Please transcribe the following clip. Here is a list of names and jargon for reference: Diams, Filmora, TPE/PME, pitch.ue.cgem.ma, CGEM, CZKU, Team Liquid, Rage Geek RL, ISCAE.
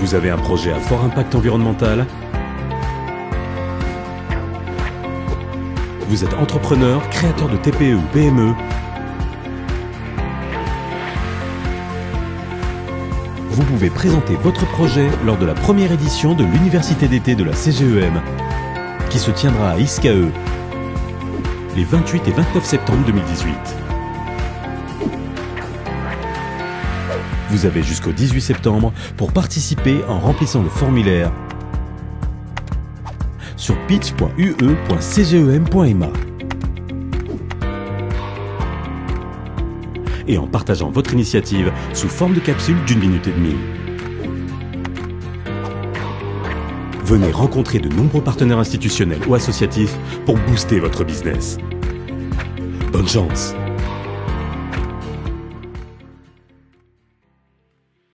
Vous avez un projet à fort impact environnemental? Vous êtes entrepreneur, créateur de TPE ou PME? Vous pouvez présenter votre projet lors de la première édition de l'Université d'été de la CGEM, qui se tiendra à ISCAE les 28 et 29 septembre 2018. Vous avez jusqu'au 18 septembre pour participer en remplissant le formulaire sur pitch.ue.cgem.ma et en partageant votre initiative sous forme de capsule d'1 minute et demie. Venez rencontrer de nombreux partenaires institutionnels ou associatifs pour booster votre business. Bonne chance!